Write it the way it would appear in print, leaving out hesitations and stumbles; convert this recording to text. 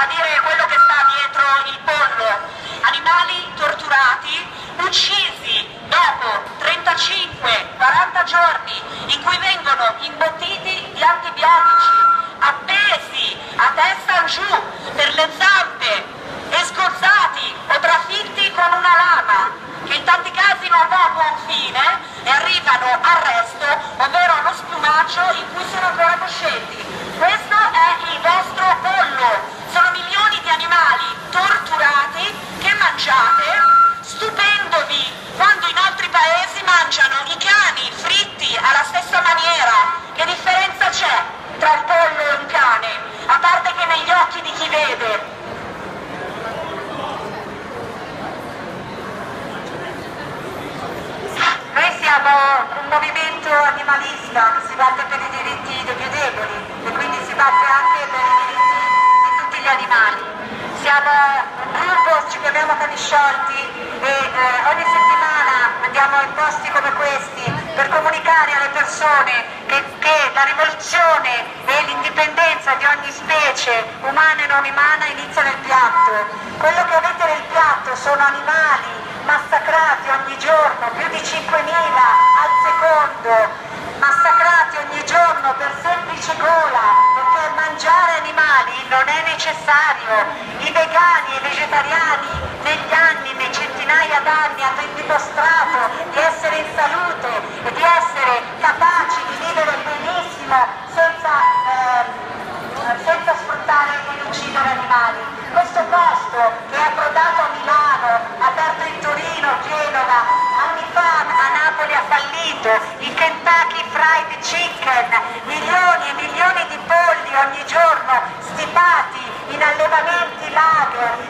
a dire quello che sta dietro il pollo. Animali torturati, uccisi dopo 35-40 giorni, in cui vengono imbottiti di antibiotici, appesi a testa giù per le zampe e sgozzati o trafitti con una lama, che in tanti casi non va a buon fine e arrivano al resto, ovvero allo spiumaggio in cui sono ancora coscienti. Questo è il vostro pollo, sono milioni di animali torturati che mangiate, stupendovi quando in altri paesi mangiano i cani fritti alla stessa maniera. Che differenza c'è tra un pollo e un cane, a parte che negli occhi di chi vede? Noi siamo un movimento animalista che si batte per i diritti dei più deboli e quindi si batte anche per i diritti di tutti gli animali. Siamo un gruppo, ci chiamiamo Cani Sciolti e ogni settimana andiamo in posti come questi per comunicare alle persone che la rivoluzione e l'indipendenza di ogni specie, umana e non umana, inizia nel piatto. Quello che avete nel piatto sono animali massacrati ogni giorno, più di 5.000 al secondo, massacrati ogni giorno per semplice gola, perché mangiare animali non è necessario. I vegani e i vegetariani negli anni, nei centinaia d'anni, hanno dimostrato di essere in salute e di essere capaci di vivere benissimo senza sfruttare e uccidere animali. Questo posto che è approdato a Milano, aperto in Torino, Genova, anni fa a Napoli ha fallito, il Kentucky Fried Chicken, milioni e milioni di polli ogni giorno stipati in allevamenti lager,